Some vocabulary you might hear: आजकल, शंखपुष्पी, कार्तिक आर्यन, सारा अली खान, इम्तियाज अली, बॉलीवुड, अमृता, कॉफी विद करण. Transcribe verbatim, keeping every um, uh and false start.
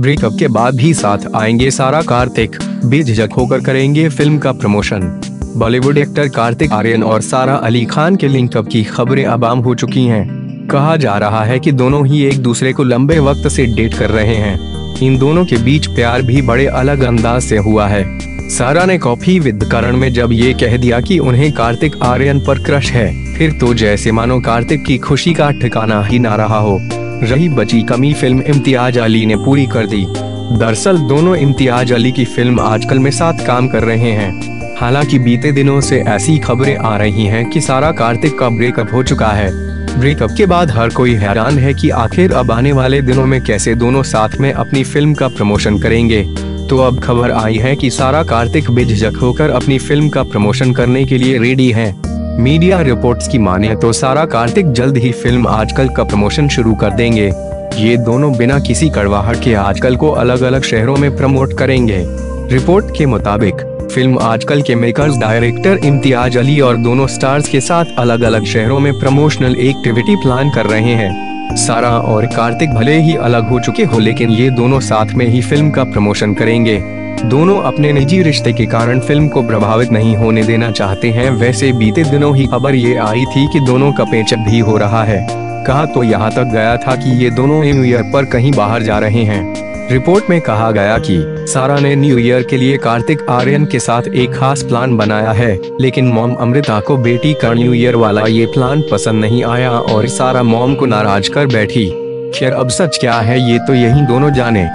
Breakup के बाद भी साथ आएंगे सारा। कार्तिक बेझिझक होकर करेंगे फिल्म का promotion. बॉलीवुड actor कार्तिक आर्यन और सारा अली खान के लिंकअप की खबरें अब आम हो चुकी हैं। कहा जा रहा है कि दोनों ही एक दूसरे को लंबे वक्त से डेट कर रहे हैं। इन दोनों के बीच प्यार भी बड़े अलग अंदाज से हुआ है। सारा ने कॉफी विद करण में जब ये कह दिया कि उन्हें कार्तिक आर्यन पर क्रश है, फिर तो जैसे मानो कार्तिक की खुशी का ठिकाना ही ना रहा हो। रही बची कमी फिल्म इम्तियाज अली ने पूरी कर दी। दरअसल दोनों इम्तियाज अली की फिल्म आजकल में साथ काम कर रहे हैं। हालांकि बीते दिनों से ऐसी खबरें आ रही हैं कि सारा कार्तिक का ब्रेकअप हो चुका है। ब्रेकअप के बाद हर कोई हैरान है कि आखिर अब आने वाले दिनों में कैसे दोनों साथ में अपनी फिल्म का प्रमोशन करेंगे। तो अब खबर आई है कि सारा कार्तिक बेझिझक होकर अपनी फिल्म का प्रमोशन करने के लिए रेडी हैं। मीडिया रिपोर्ट्स की माने तो सारा कार्तिक जल्द ही फिल्म आजकल का प्रमोशन शुरू कर देंगे। ये दोनों बिना किसी कड़वाहट के आजकल को अलग अलग शहरों में प्रमोट करेंगे। रिपोर्ट के मुताबिक फिल्म आजकल के मेकर्स डायरेक्टर इम्तियाज अली और दोनों स्टार्स के साथ अलग अलग शहरों में प्रमोशनल एक्टिविटी प्लान कर रहे हैं। सारा और कार्तिक भले ही अलग हो चुके हो, लेकिन ये दोनों साथ में ही फिल्म का प्रमोशन करेंगे। दोनों अपने निजी रिश्ते के कारण फिल्म को प्रभावित नहीं होने देना चाहते हैं। वैसे बीते दिनों ही खबर ये आई थी कि दोनों का पैचअप भी हो रहा है। कहा तो यहाँ तक गया था कि ये दोनों न्यू ईयर पर कहीं बाहर जा रहे हैं। रिपोर्ट में कहा गया कि सारा ने न्यू ईयर के लिए कार्तिक आर्यन के साथ एक खास प्लान बनाया है, लेकिन मॉम अमृता को बेटी का न्यू ईयर वाला ये प्लान पसंद नहीं आया और सारा मॉम को नाराज कर बैठी। खैर अब सच क्या है ये तो यही दोनों जाने।